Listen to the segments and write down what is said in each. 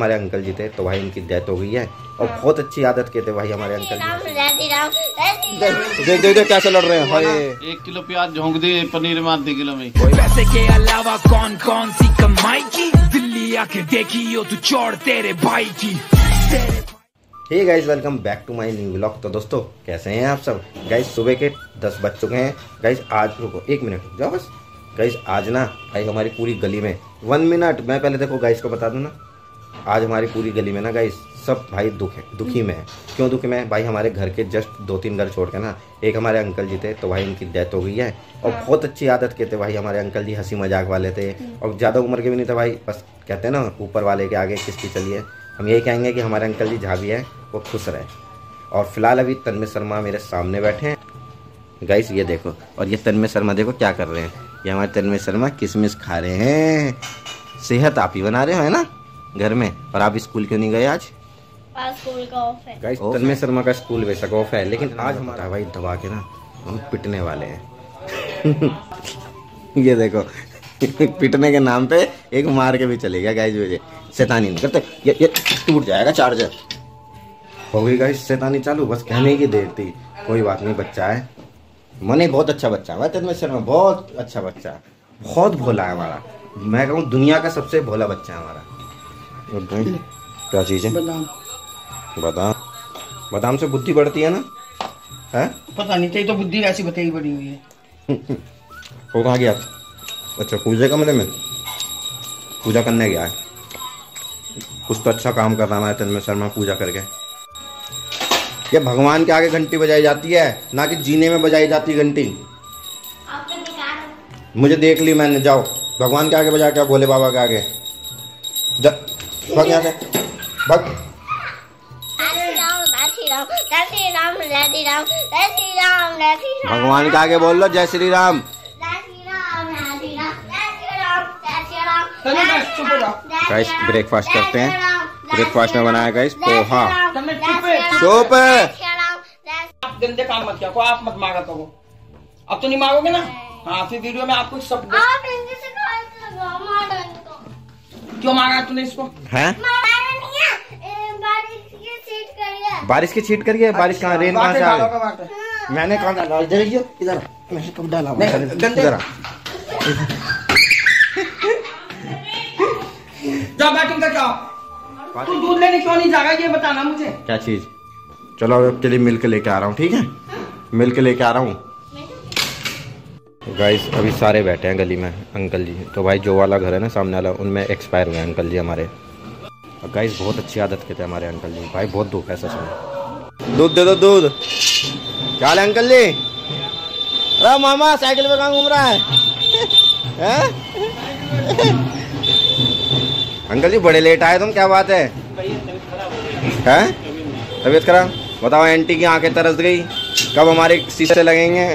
हमारे अंकल जी थे तो भाई उनकी डेथ हो गई है और बहुत अच्छी आदत के थे भाई हमारे अंकल जी। दे क्या लड़ रहे हैं भाई, 1 किलो प्याज झोंक दे पनीर मार दे किलो में। पैसे के अलावा कौन कौन सी कमाई की, दिल्ली आके देखी हो तू चोर तेरे भाई की। Hey guys welcome back to my new vlog. तो दोस्तों कैसे हैं आप सब गाइज, सुबह के 10 बज चुके हैं गाइज। आज रुको 1 मिनट रुक जाओ बस गाइज। आज ना भाई हमारी पूरी गली में 1 मिनट मैं पहले देखो गाइज को बता दूं ना, आज हमारी पूरी गली में ना गाइज सब भाई दुखी में है। क्यों दुखी में है भाई, हमारे घर के जस्ट 2-3 घर छोड़ के ना एक हमारे अंकल जी थे तो भाई उनकी डेथ हो गई है और बहुत अच्छी आदत के थे भाई हमारे अंकल जी, हंसी मजाक वाले थे और ज़्यादा उम्र के भी नहीं थे भाई। बस कहते हैं ना ऊपर वाले के आगे किसकी चलिए, हम यही कहेंगे कि हमारे अंकल जी जहाँ भी है वो खुश रहे। और फिलहाल अभी तन्मय शर्मा मेरे सामने बैठे हैं गाइस, ये देखो। और ये तन्मय शर्मा देखो क्या कर रहे हैं, ये हमारे तन्मय शर्मा किशमिश खा रहे हैं। सेहत आप ही बना रहे हो है ना घर में। और आप स्कूल क्यों नहीं गए आज? स्कूल का ऑफ है गाइस, तन्मय शर्मा का स्कूल वैसा ऑफ है लेकिन आज हमारा भाई दबा के ना हम पिटने वाले हैं। ये देखो पिटने के नाम पे एक मार के भी चले गया गाइस, मुझे शैतानी नहीं करते। ये टूट जाएगा चार्जर। हो गई गाइस शैतानी चालू, बस कहने की देर थी। कोई बात नहीं, बच्चा है मने, बहुत अच्छा बच्चा है तन्मय शर्मा, बहुत अच्छा बच्चा है, बहुत भोला है हमारा। मैं कहूँ दुनिया का सबसे भोला बच्चा है हमारा। क्या चीज़ है? बादाम। बादाम से बुद्धि बढ़ती है ना, है पता नहीं चाहिए तो बुद्धि ऐसी बताई बनी हुई है। वो कहाँ गया? अच्छा पूजा कमरे में पूजा करने गया है। कुछ तो अच्छा काम कर रहा है तन्मय शर्मा पूजा करके। ये भगवान के आगे घंटी बजाई जाती है ना कि जीने में बजाई जाती घंटी। मुझे देख ली मैंने, जाओ भगवान के आगे बजा के भोले बाबा के आगे। भग यहाँ से, भग। भगवान के आगे बोल लो जय श्री राम। गाइस ब्रेकफास्ट करते हैं। ब्रेकफास्ट में बनाया गाइस पोहा। चुप, आप गंदे काम मत किया को, आप मत मांगा करो। अब तो नहीं मांगोगे ना? हाँ फिर वीडियो में आपको सब क्यों मांगा तूने इसको? है बारिश की छीट करिए। बारिश कहाँ, रेन कहाँ से आ रही? मैंने कहाँ डाला? इधर मैंने कब डाला? जा बैटिंग कर, जाओ। तू दूध लेने क्यों नहीं जा रहा ये बताना मुझे। क्या चीज? चलो अब चलिए मिल के लेके आ रहा हूँ, ठीक है मिल के लेके आ रहा हूँ। गाइस अभी सारे बैठे हैं गली में अंकल जी, तो भाई जो वाला घर है ना सामने वाला उनमें एक्सपायर हुए अंकल जी हमारे। और गाइस बहुत अच्छी आदत के थे हमारे अंकल जी भाई, बहुत दुख है सच में। दूध दे दो, दूध। क्या हाल है अंकल जी? अरे मामा साइकिल पे कहाँ घूम रहा है? अंकल जी बड़े लेट आए तुम, क्या बात है? तबीयत खराब? बताओ आंटी की आंखें तरस गई, कब हमारे शीशे लगेंगे।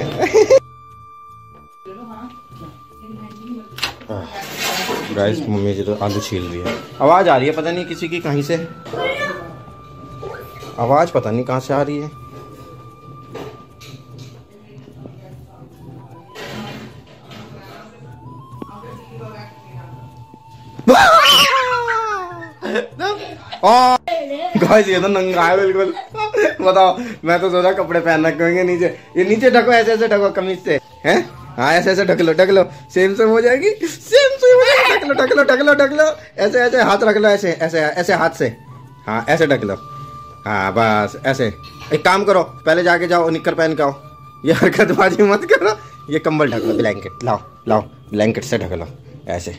गाइस मम्मी जी तो आलू छील रही है। आवाज आ रही है पता नहीं किसी की, कहीं से आवाज पता नहीं कहाँ से आ रही है। गाइस ये तो नंगा है बिल्कुल। बताओ मैं तो सोचा कपड़े पहन रखेंगे नीचे, ये नीचे ढको, ऐसे ऐसे ढको कमीज से, हैं? हाँ ऐसे ऐसे ढक लो, ढक लो, सेम सेम हो जाएगी, सेम सेम हो जाएगी। ढक लो ढक लो ढक लो ढक लो, ऐसे ऐसे हाथ रख लो, ऐसे ऐसे ऐसे हाथ से, हाँ ऐसे ढक लो, हाँ बस ऐसे। एक काम करो पहले जाके जाओ निक्कर पहन के आओ, ये हरकतबाजी मत करो। ये कंबल ढक लो, ब्लैंकेट लाओ लाओ, ब्लैंकेट से ढक लो, ऐसे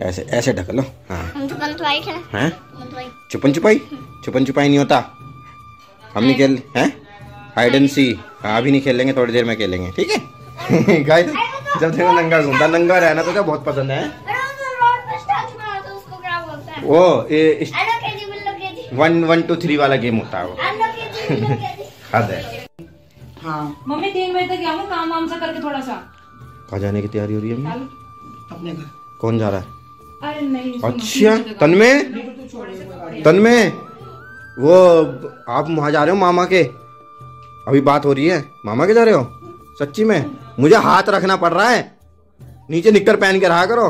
ऐसे ऐसे ढक लो। हाँ हैं छुपन छुपाई, छुपन छुपाई नहीं होता, हम नहीं खेल, हैं हाइड एंड सी। हाँ अभी नहीं खेलेंगे, थोड़ी देर में खेलेंगे, ठीक है। गाइस जब देखो नंगा घूमता, नंगा रहना तो क्या बहुत पसंद है। वो 1-2-3 वाला गेम होता है वो, हद है। मम्मी 3 बजे तक आऊँ, काम वाम सा करके थोड़ा सा। कहाँ जाने की तैयारी हो रही है? अपने घर। कौन जा रहा है? अरे नहीं, अच्छा तन्मय, तन्मय वो आप वहाँ जा रहे हो मामा के? अभी बात हो रही है, मामा के जा रहे हो? सच्ची में मुझे हाथ रखना पड़ रहा है, नीचे निक्कर पहन के रहा करो।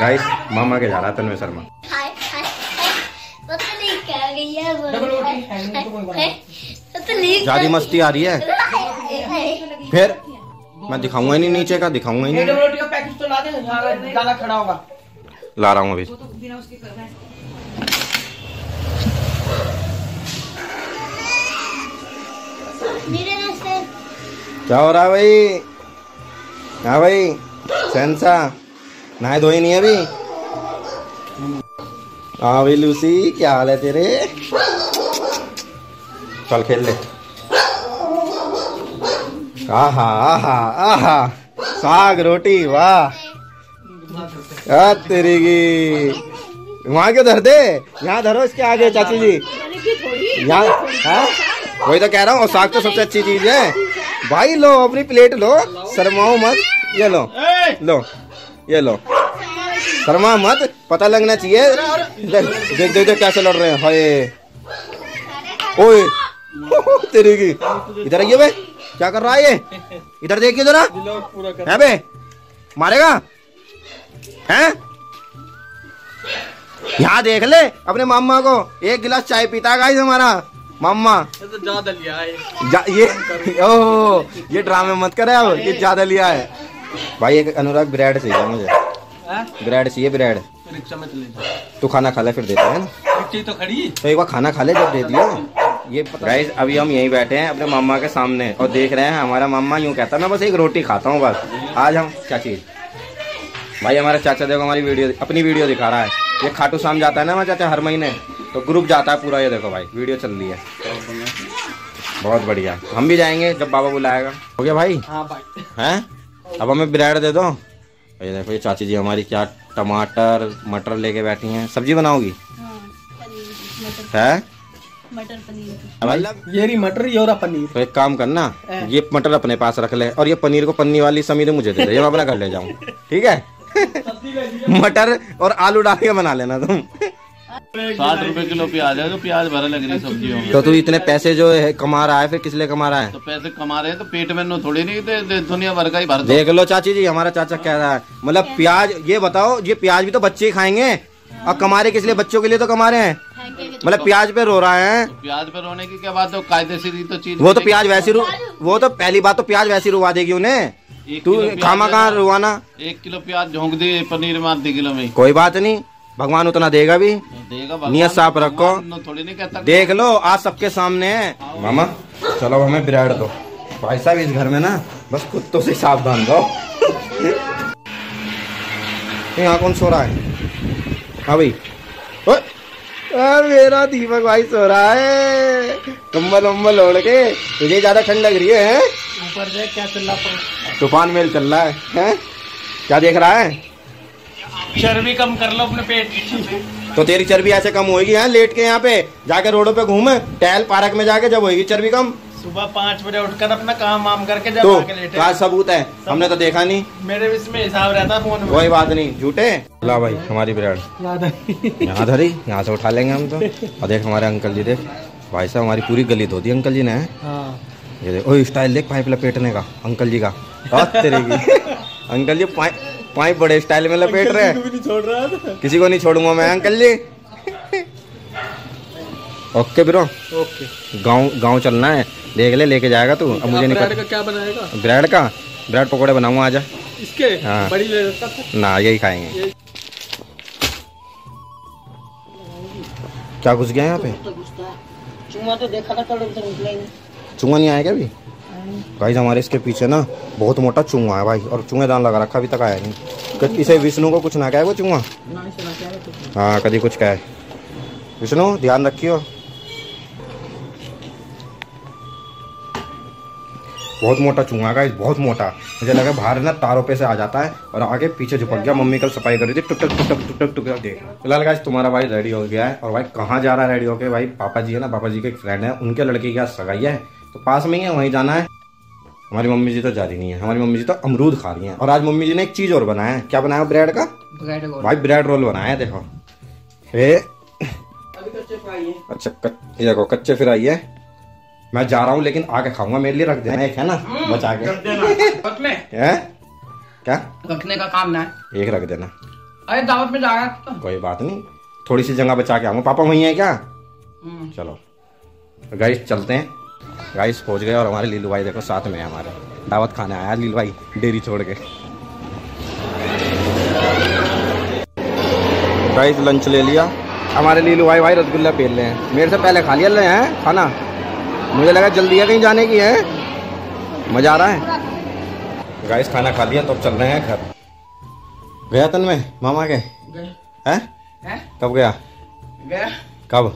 गाइस मामा के जा रहा है तन्मय शर्मा। रही है ज्यादा मस्ती आ रही है। फिर मैं दिखाऊंगा ही नहीं, नीचे का दिखाऊंगा ही नहीं। रोटी का पैकेट तो ला दे, ज़्यादा खड़ा होगा। ला रहा हूँ अभी। क्या हो रहा है भाई? हाँ भाई सेंसा नहाए धोई नहीं अभी। हाँ भाई लूसी क्या हाल है तेरे? चल खेल ले। आहा आहा आहा साग रोटी वाह तेरी की। वहाँ क्यों धर दे, यहाँ धरो इसके आगे चाची जी यहाँ। वही तो कह रहा हूँ, और साग तो सबसे अच्छी चीज है भाई। लो अपनी प्लेट लो, शर्माओ मत। ये लो लो, ये लो, शर्मा मत, पता लगना चाहिए। देख देख देख कैसे लड़ रहे हैं। हाय ओए तेरी की, इधर आइए भाई, क्या कर रहा है ये? इधर देखिए जरा, है बे मारेगा हैं? यहाँ देख ले अपने मामा को, एक गिलास चाय पीता है गाइस हमारा मामा। ये तो ज्यादा लिया है ये। ओह ये ड्रामे मत करे अब, ये ज्यादा लिया है भाई। एक अनुराग ब्रेड चाहिए मुझे, ब्रेड चाहिए ब्रेड। तू खाना खा ले फिर देते हैं ना। तो एक बार खाना खा ले जब दे दिया ये। गाइस अभी हम यहीं बैठे हैं अपने मामा के सामने और देख रहे हैं हमारा मामा यूं कहता है मैं बस एक रोटी खाता हूँ बस। आज हम चाची भाई, हमारा चाचा देखो हमारी वीडियो, अपनी वीडियो दिखा रहा है। ये खाटू शाम जाता है ना हमारा चाचा हर महीने, तो ग्रुप जाता है पूरा। ये देखो भाई वीडियो चल रही है, बहुत बढ़िया। हम भी जाएंगे जब बाबा बुलाएगा। हो गया भाई है? अब हमें ब्रेड दे दो। ये देखो ये चाची जी हमारी क्या टमाटर मटर लेके बैठी हैं। सब्जी बनाओगी है? मटर पनीर, मतलब ये मटर ये और पनीर। तो एक काम करना, ये मटर अपने पास रख ले और ये पनीर को पन्नी वाली समीर मुझे दे दे, ये मैं अपना घर ले जाऊं ठीक है। मटर और आलू डाल के बना लेना तुम। 60 रुपए किलो प्याज है तो प्याज भरा लग रही सब्जियों में। तो तू इतने पैसे जो है कमा रहा है फिर किस लिए कमा रहा है? तो पैसे कमा रहे हैं तो पेट में नो थोड़ी नहीं, दुनिया भर का ही भर। देख लो चाची जी हमारा चाचा कह रहा है, मतलब प्याज ये बताओ ये प्याज भी तो बच्चे ही खाएंगे और कमा रहे किस लिए? बच्चों के लिए तो कमा रहे हैं। मतलब प्याज पे रो रहा है। तो प्याज पे रोने की क्या बात है, कायदे से तो चीज। वो तो प्याज वैसी वो तो पहली बात तो प्याज वैसी रुवा देगी उन्हें। तू खामा कहाँ रुवाना, 1 किलो प्याज झोंक दे पनीर में आधे किलो में। कोई बात नहीं, भगवान उतना देगा भी, देगा। नियत साफ रखो, थोड़ी नहीं कहता। देख लो आज सबके सामने है। मामा चलो हमें ब्रेड दो। भाई साहब इस घर में ना बस कुत्तों से सावधान रहो। यहाँ कौन सो रहा है? हाँ भाई मेरा दीपक भाई सो रहा है कंबल उम्बल ओढ़ के। तुझे ज्यादा ठंड लग रही है? ऊपर देख क्या चल रहा है, तूफान मेल चल रहा है। क्या देख रहा है? चर्बी कम कर लो अपने पेट की। तो तेरी चर्बी ऐसे कम होगी है लेट के यहाँ पे जाके रोडों पे घूमे, टहल पार्क में जाके, जब होगी चर्बी कम। सुबह 5 बजे उठकर अपना काम वाम करके जब आके लेटे। आज सबूत है, हमने तो देखा नहीं। मेरे इसमें हिसाब रहता फोन में। कोई बात नहीं झूठे। ला भाई हमारी ब्रेड यहाँ धरी, यहाँ से उठा लेंगे हम तो। और देख हमारे अंकल जी, देख भाई साहब हमारी पूरी गली धो दी अंकल जी ने। ये देख ओ स्टाइल देख पाइप लपेटने का अंकल जी का। अंकल जी पाइप बड़े स्टाइल में लपेट रहे हैं। किसी को नहीं छोड़ूंगा मैं uncle ji. Okay bro okay. गाँव चलना है, देख ले लेके जाएगा तू। अब मुझे नहीं पता क्या बनाएगा ब्रेड का। ब्रेड पकोड़े बनाऊंगा आजा इसके। हाँ बड़ी ले ना, यही खाएंगे यही। क्या घुस गया यहाँ पे? चूहा तो देखा था, चूहा नहीं आया क्या अभी? गाइस हमारे इसके पीछे ना बहुत मोटा चूहा है भाई, और चूहेदान लगा रखा, अभी तक आया नहीं। इसे विष्णु को कुछ ना कहे वो चूहा। हाँ कभी कुछ कहे विष्णु, ध्यान रखियो। बहुत मोटा चूहा गाइस, बहुत मोटा। मुझे लगा बाहर ना तारों पे से आ जाता है और आगे पीछे झुपक गया। मम्मी कल सफाई कर रही थी, टुक टुक टुक टुक टुक टुक। देख फिलहाल गाइस तुम्हारा भाई रेडी हो गया है। और भाई कहाँ जा रहा है रेडी होके? भाई पापा जी है ना, पापा जी के एक फ्रेंड है, उनके लड़के की आज सगाई है तो पास में ही है, वहीं जाना है। हमारी मम्मी जी तो जा रही नहीं है, हमारी मम्मी जी तो अमरूद खा रही है। और आज मम्मी जी ने एक चीज और बनाया है। क्या बनाया? ब्रेड का भाई ब्रेड रोल बनाया है। देखो अच्छा देखो कच्चे फिर आई है। मैं जा रहा हूँ लेकिन आके खाऊंगा, मेरे लिए रख देना एक, है ना बचा के क्या रखने का काम ना है, एक रख देना। अरे दावत में जाएगा तो। कोई बात नहीं, थोड़ी सी जगह बचा के आऊंगा। पापा वहीं है क्या? चलो गाइस चलते हैं। गाइस पहुंच गए और हमारे लीलू भाई देखो साथ में हमारे दावत खाने आया लीलू भाई डेरी छोड़ के। गाइस लंच ले लिया हमारे लीलू भाई रसगुल्ला पेल रहे हैं, मेरे से पहले खा लिया ले हैं खाना, मुझे लगा जल्दी है कहीं जाने की है, मज़ा आ रहा है। गाइस खाना खा लिया तो अब चल रहे हैं घर। गया तन्मय मामा के हैं? कब गया? कब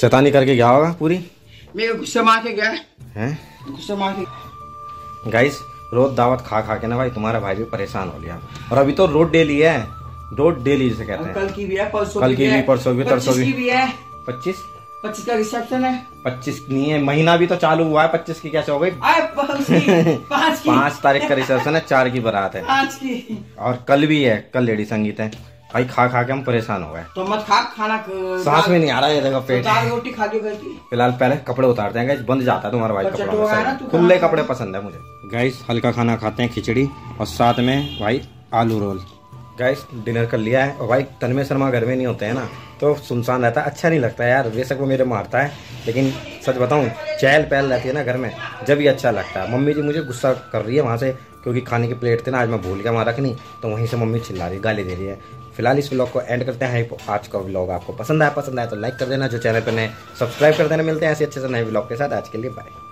शैतानी करके गया होगा पूरी, मेरे गुस्सा मार के गया है, गुस्सा मार के। गाइस रोज दावत खा के ना भाई तुम्हारा भाई भी परेशान हो गया, और अभी तो रोड डेली है, रोड डेली जिसे कहते हैं, कल की भी है, कल की भी, परसों भी, तरसों भी है। 25 का रिसेप्शन है, 25 नहीं है, महीना भी तो चालू हुआ है, 25 की कैसे हो गई? 5 तारीख का रिसेप्शन है, 4 की बारात है, 5 की, और कल भी है, कल लेडी संगीत है। भाई खा के हम परेशान हो गए, तो मत खा, खाना सांस में नहीं आ रहा है देखो पेट। दाल रोटी खा के फिलहाल पहले कपड़े उतारते हैं, बंद जाता है तुम्हारा भाई, कपड़े खुले कपड़े पसंद है मुझे। गाइस हल्का खाना खाते हैं, खिचड़ी और साथ में भाई आलू रोल। गाइस डिनर कर लिया है, और भाई तन्मय शर्मा घर में नहीं होते हैं ना, तो सुनसान रहता है, अच्छा नहीं लगता है यार, वैसे वो मेरे मारता है, लेकिन सच बताऊं चहल पहल रहती है ना घर में, जब ही अच्छा लगता है। मम्मी जी मुझे गुस्सा कर रही है वहाँ से, क्योंकि खाने की प्लेट थी ना आज मैं भूल गया वहाँ रखनी, तो वहीं से मम्मी चिल्ला रही, गाली दे रही है। फिलहाल इस व्लॉग को एंड करते हैं। आज का व्लॉग आपको पसंद आया तो लाइक कर देना, जो चैनल पर नए सब्सक्राइब कर देना। मिलते हैं ऐसे अच्छे से नए व्लॉग के साथ, आज के लिए बाय।